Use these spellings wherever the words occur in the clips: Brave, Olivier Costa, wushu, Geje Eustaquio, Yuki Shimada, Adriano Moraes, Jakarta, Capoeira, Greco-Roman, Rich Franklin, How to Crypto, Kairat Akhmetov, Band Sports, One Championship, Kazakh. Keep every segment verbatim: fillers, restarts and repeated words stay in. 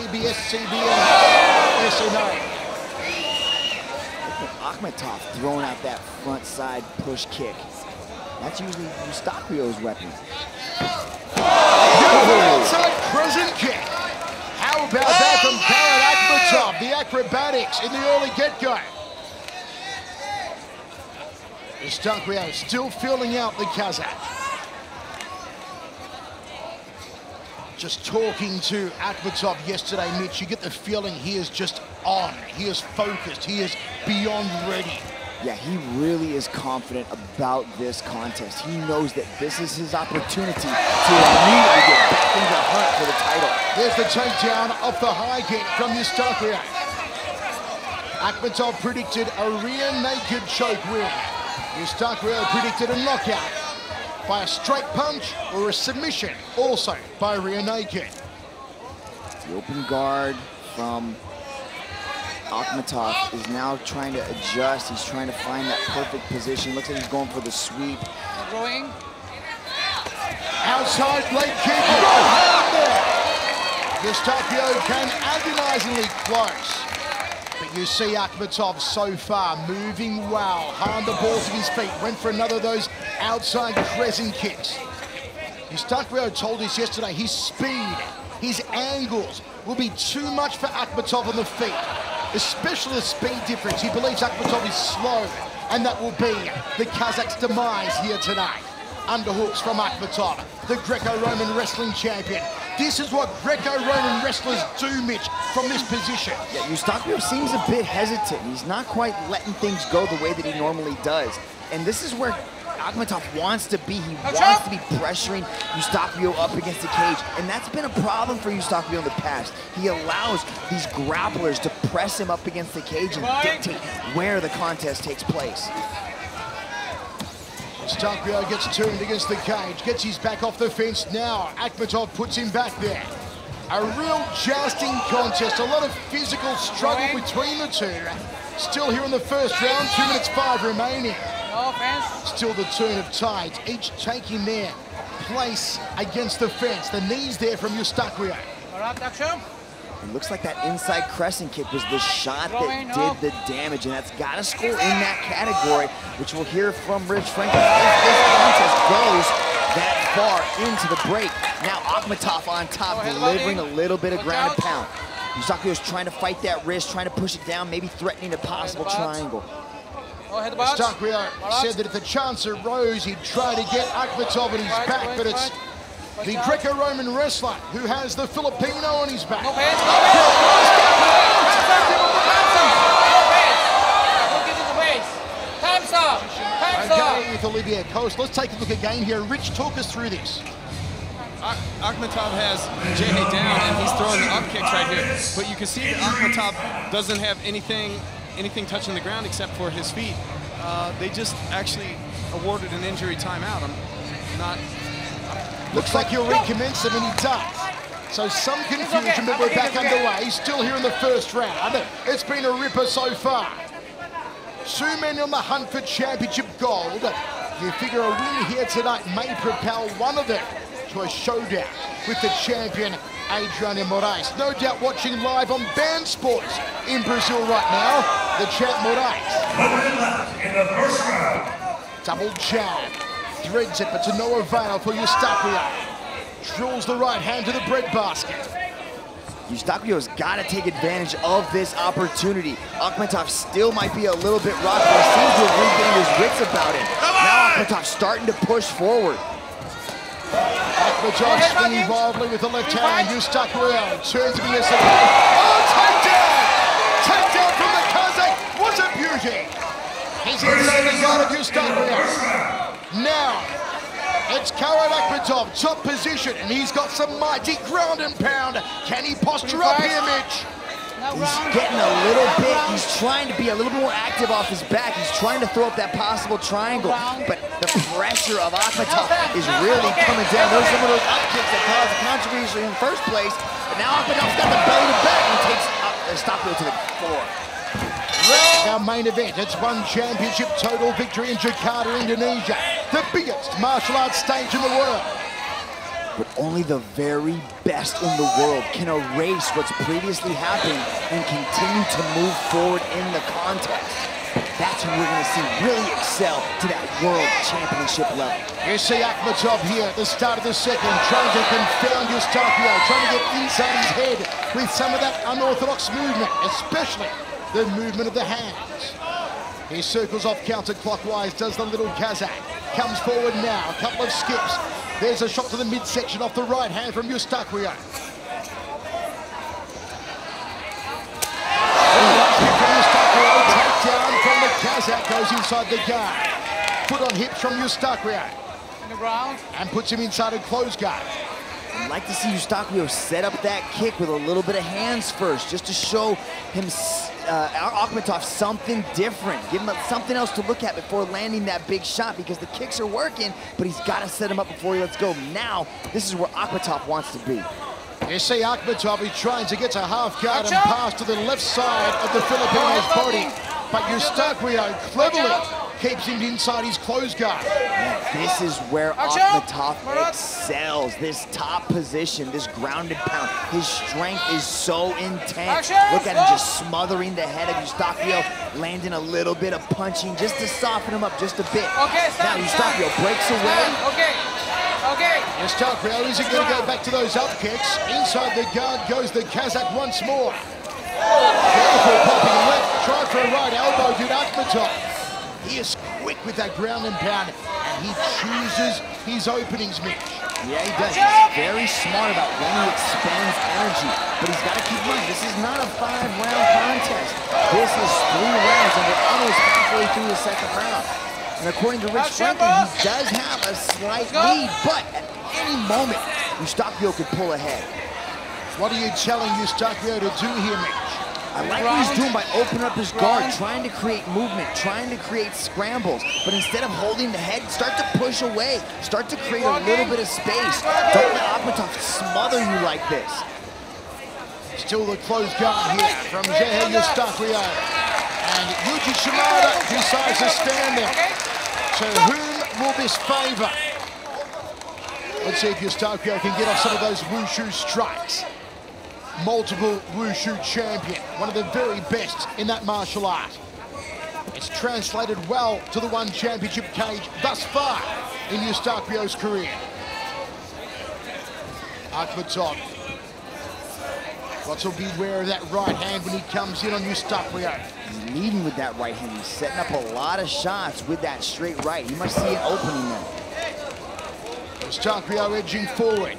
A B S C B N tonight. Akhmetov throwing out that front side push kick. That's usually Eustaquio's weapon. Beautiful outside prison kick. How about that from Kairat Akhmetov? The acrobatics in the early get-go. Eustaquio still filling out the Kazakh. Just talking to Akhmetov yesterday, Mitch, you get the feeling he is just on. He is focused. He is beyond ready. Yeah, he really is confident about this contest. He knows that this is his opportunity to immediately get back into the hunt for the title. There's the takedown off the high kick from Eustaquio. Akhmetov predicted a rear naked choke win. Eustaquio predicted a knockout by a straight punch or a submission, also by rear naked. The open guard from Akhmetov is now trying to adjust. He's trying to find that perfect position. Looks like he's going for the sweep. Going. Outside leg kick. Oh. Eustaquio came agonizingly close. But you see Akhmetov so far moving well, hard the balls of his feet, went for another of those outside crescent kicks. Eustaquio told us yesterday his speed, his angles will be too much for Akhmetov on the feet, especially the speed difference. He believes Akhmetov is slow, and that will be the Kazakh's demise here tonight. Underhooks from Akhmetov, the Greco-Roman wrestling champion. This is what Greco-Roman wrestlers do, Mitch, from this position. Yeah, Eustaquio seems a bit hesitant. He's not quite letting things go the way that he normally does. And this is where Akhmetov wants to be. He wants to be pressuring Eustaquio up against the cage. And that's been a problem for Eustaquio in the past. He allows these grapplers to press him up against the cage and dictate where the contest takes place. Eustaquio gets turned against the cage, gets his back off the fence now. Akhmetov puts him back there. A real jousting contest, a lot of physical struggle between the two. Still here in the first round, two minutes five remaining. Still the turn of tides, each taking their place against the fence. The knees there from Eustaquio. It looks like that inside crescent kick was the shot that did the damage, and that's got to score in that category, which we'll hear from Rich Franklin. If this contest goes that far into the break, now Akhmetov on top, delivering a little bit of ground and pound. Eustaquio's trying to fight that wrist, trying to push it down, maybe threatening a possible triangle. Eustaquio said that if the chance arose, he'd try to get Akhmetov on his back, but it's the Greco-Roman wrestler who has the Filipino on his back. No hands, no hands. Time's up. Time's up. Okay, with Olivier Costa, let's take a look again here. Rich, talk us through this. Akhmetov has Geje down, and he's throwing the up kicks right here. But you can see that Akhmetov doesn't have anything, anything touching the ground except for his feet. Uh, they just actually awarded an injury timeout. I'm not. Looks like he'll recommence him, and he does. So some confusion, but we're back underway. Still here in the first round. It's been a ripper so far. Two men on the hunt for championship gold. You figure a win here tonight may propel one of them to a showdown with the champion, Adriano Moraes. No doubt watching live on Band Sports in Brazil right now, the champ Moraes. In the first round. Double jab. Threads it, but to no avail for Eustaquio. Drills the right hand to the breadbasket. Eustaquio's got to take advantage of this opportunity. Akhmetov still might be a little bit rocked, but he seems to have regained his wits about him. Now Akhmetov's starting to push forward. Akhmetov swinging wildly with the left hand. Eustaquio turns to the second. Oh, takedown! Takedown from the Kazakh was a beauty. He's inside the guard of Eustaquio. Now, it's Kairat Akhmetov, top position, and he's got some mighty ground and pound. Can he posture up here, Mitch? He's getting a little bit, he's trying to be a little bit more active off his back. He's trying to throw up that possible triangle, but the pressure of Akhmetov is really coming down. Those are some of those up kicks that caused the controversy in the first place, but now Akhmetov's got the belly to back and takes Eustaquio to the floor. Our main event, it's One Championship total victory in Jakarta, Indonesia, the biggest martial arts stage in the world. but only the very best in the world can erase what's previously happened and continue to move forward in the contest. That's who we're gonna see really excel to that world championship level. Here's Akhmetov here at the start of the second, trying to confound Eustaquio, trying to get inside his head with some of that unorthodox movement, especially the movement of the hands. He circles off counterclockwise, does the little Kazakh. Comes forward now, a couple of skips. There's a shot to the midsection off the right hand from Eustaquio. Eustaquio, takedown from the Kazakh, goes inside the guard. Foot on hips from Eustaquio. In the ground. And puts him inside a closed guard. I'd like to see Eustaquio set up that kick with a little bit of hands first, just to show him, uh, Akhmetov something different. Give him something else to look at before landing that big shot, because the kicks are working, but he's got to set him up before he lets go. Now, this is where Akhmetov wants to be. You see Akhmetov, he's trying to get to half guard and pass to the left side of the Filipino's body, but Eustaquio cleverly keeps him inside his closed guard. And this is where Akhmetov excels. This top position, this grounded pound. His strength is so intense. Look at him just smothering the head of Eustaquio, landing a little bit of punching just to soften him up just a bit. Okay, stop, now Eustaquio breaks away. Okay, okay. Eustaquio isn't going to go back to those up kicks. Inside the guard goes the Kazakh once more. Beautiful popping left, tried for a right elbow to Akhmetov. He is quick with that ground and pound, and he chooses his openings, Mitch. Yeah, he does. He's very smart about when he expends energy, but he's got to keep running. This is not a five-round contest. This is three rounds, and we're almost halfway through the second round. And according to Rich Franklin, he does have a slight lead, but at any moment, Eustaquio could pull ahead. What are you telling Eustaquio to do here, Mitch? I like what he's doing by opening up his guard, trying to create movement, trying to create scrambles, but instead of holding the head, start to push away, start to create a little bit of space. Don't let Akhmetov smother you like this. Still the closed guard here from Geje Eustaquio. And Yuki Shimada decides to stand there. So whom will this favor? Let's see if Eustaquio can get off some of those wushu strikes. Multiple wushu champion, one of the very best in that martial art. It's translated well to the One Championship cage thus far in Eustaquio's career. Akhmetov, Watts will be aware of that right hand when he comes in on Eustaquio. He's leading with that right hand. He's setting up a lot of shots with that straight right. You must see an opening there. Eustaquio edging forward.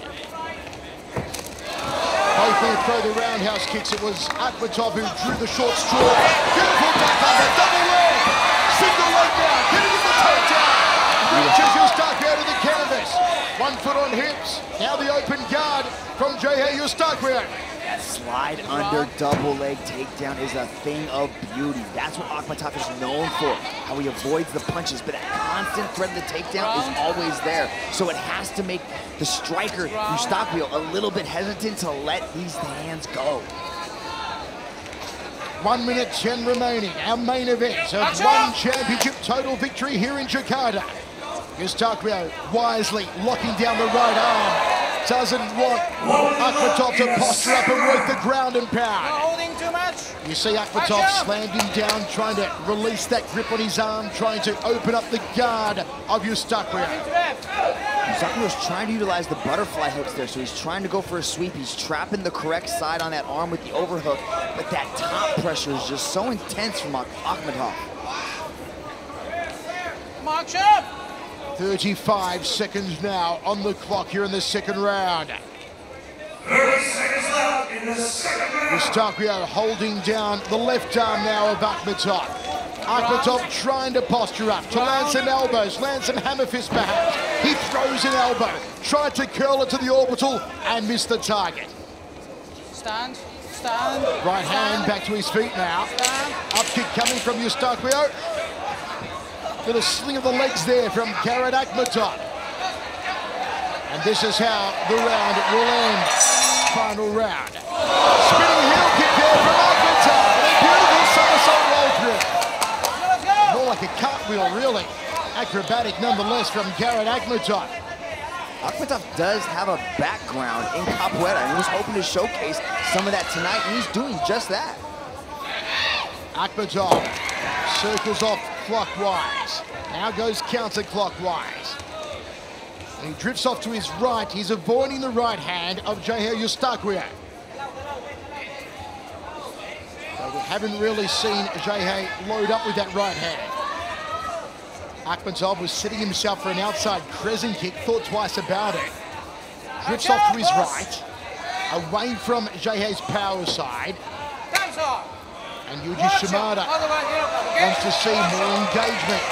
Both throw the roundhouse kicks. It was Akhmetov who drew the short straw. Beautiful back under, double leg. Single leg down, hitting with the takedown. Reaches Eustaquio to the canvas. One foot on hips. Now the open guard from Geje Eustaquio. That slide under double leg takedown is a thing of beauty. That's what Akhmetov is known for, how he avoids the punches, but that constant threat of the takedown is always there. So it has to make the striker, Eustaquio, a little bit hesitant to let these hands go. One minute, ten remaining. Our main event of One Championship total victory here in Jakarta. Eustaquio wisely locking down the right arm. Doesn't want Akhmetov to posture up and work the ground and pound. You see Akhmetov slammed him down, trying to release that grip on his arm, trying to open up the guard of Eustaquio. Eustaquio's trying to utilize the butterfly hooks there, so he's trying to go for a sweep. He's trapping the correct side on that arm with the overhook, but that top pressure is just so intense from Akhmetov. Come on, Chip! thirty-five seconds now on the clock here in the second round. thirty seconds left in the second round. Eustaquio holding down the left arm now of Akhmetov. Akhmetov trying to posture up, to land some elbows, land some hammer fists perhaps. He throws an elbow, tried to curl it to the orbital and missed the target. Stand, stand. Right hand back to his feet now. Up kick coming from Eustaquio. Little sling of the legs there from Kairat Akhmetov. And this is how the round will end. Final round. Spinning heel kick there from Akhmetov. A beautiful somersault roll through. More like a cartwheel, really. Acrobatic nonetheless from Kairat Akhmetov. Akhmetov does have a background in Capoeira, and he was hoping to showcase some of that tonight, and he's doing just that. Akhmetov circles off clockwise. Now goes counterclockwise. He drifts off to his right. He's avoiding the right hand of Geje Eustaquio. So we haven't really seen Geje load up with that right hand. Akhmetov was sitting himself for an outside crescent kick, thought twice about it. Drifts off to his right, away from Geje's power side. And Yuki Shimada wants to see more engagement.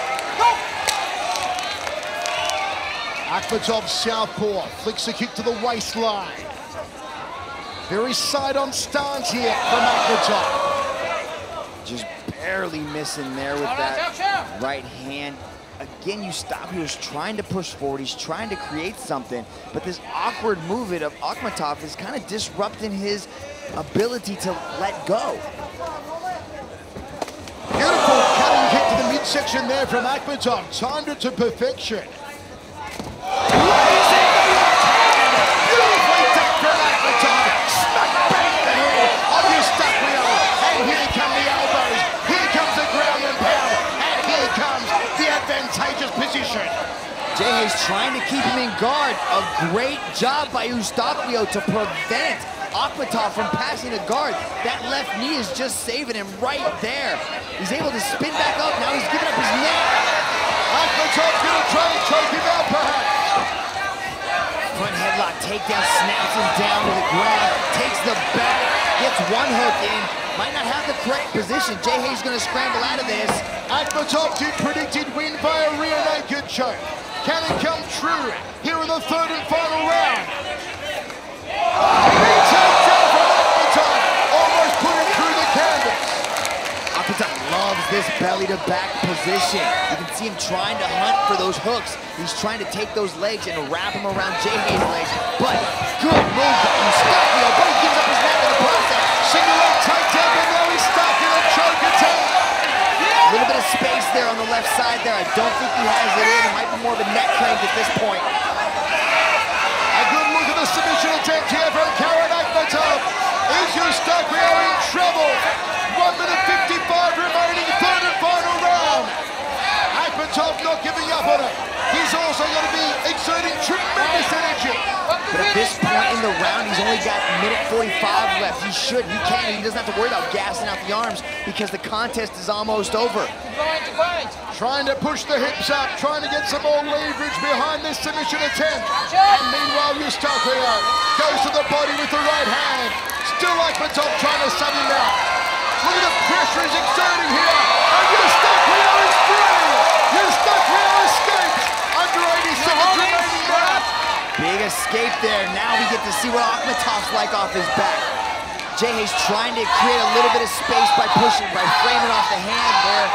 Akhmetov southpaw, flicks a kick to the waistline. Very side-on stance here from Akhmetov. Just barely missing there with that right hand. Again, Eustaquio is trying to push forward. He's trying to create something, but this awkward movement of Akhmetov is kind of disrupting his ability to let go. Beautiful cutting kick to the midsection there from Akhmetov. Timed it to perfection. Beautifully ducked for Akhmetov. Smack back in the head of Eustaquio. And here come the elbows. Here comes the ground and pound. And here comes the advantageous position. Geje is trying to keep him in guard. A great job by Eustaquio to prevent Akhmetov from passing the guard. That left knee is just saving him right there. He's able to spin back up. Now he's giving up his neck. Akhmetov's going to try to choke him out, perhaps. Front headlock, takedown, snaps him down to the ground, takes the back, gets one hook in. Might not have the correct position. Geje's going to scramble out of this. Akhmetov did predicted win by a rear naked choke. Can it come true here in the third and final round? Oh, loves this belly-to-back position. You can see him trying to hunt for those hooks. He's trying to take those legs and wrap them around Geje's legs. But good move by Eustaquio, but he gives up his neck in the process. Single leg takedown, but now he's stuck in a choke attack. A little bit of space there on the left side there. I don't think he has it in. It might be more of a neck crank at this point. A good look at the submission attempt here from Kairat Akhmetov. Is Eustaquio in trouble? one minute fifty-five remaining, third and final round. Akhmetov not giving up on it. He's also going to be exerting tremendous energy. But at this point in the round, he's only got minute forty-five left. He should, he can, he doesn't have to worry about gassing out the arms because the contest is almost over. Trying to push the hips up, trying to get some more leverage behind this submission attempt. And meanwhile, Eustaquio goes to the body with the right hand. Still Akhmetov trying to sub him out. Look at the pressure he's exerting here, and Eustaquio is free! Eustaquio escapes under eighty seconds remaining round. Big escape there. Now we get to see what Akhmetov's like off his back. Geje's trying to create a little bit of space by pushing, by framing off the hand there.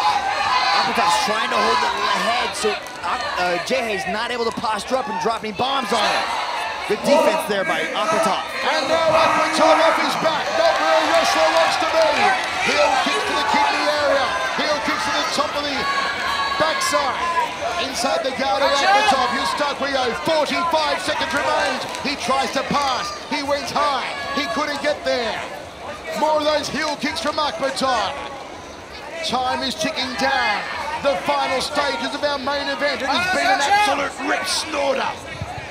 Akhmetov's trying to hold the head, so uh, Geje's not able to posture up and drop any bombs on him. Good defense there by Akhmetov. And now Akhmetov off his back. Not where a wrestler wants to be. Heel kicks to the kidney area. Heel kicks to the top of the backside. Inside the guard of Akhmetov. Eustaquio, forty-five seconds remains. He tries to pass. He went high. He couldn't get there. More of those heel kicks from Akhmetov. Time is ticking down. The final stages of our main event. It has been an absolute rip snorter.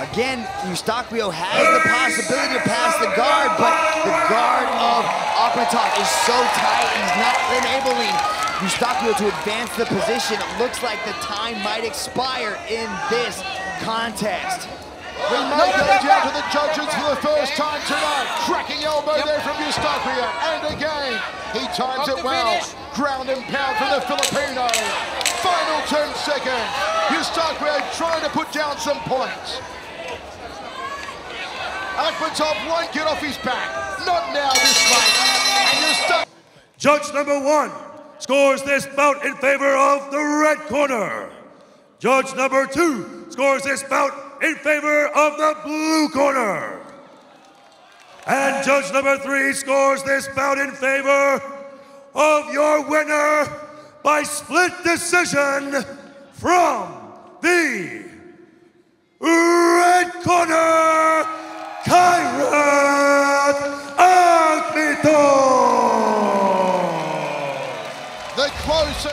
Again, Eustaquio has the possibility to pass the guard, but the guard of Akhmetov is so tight, he's not enabling Eustaquio to advance the position. It looks like the time might expire in this contest. We may go down to the judges for the first time tonight. Cracking elbow there from Eustaquio, and again, he times it well. Ground and pound from the Filipino. Final ten seconds. Eustaquio trying to put down some points. Akhmetov won't get off his back. Not now this fight. And Eustaquio. Judge number one scores this bout in favor of the red corner. Judge number two scores this bout in favor of the blue corner. And judge number three scores this bout in favor of your winner by split decision from the red red corner, Kairat Akhmetov.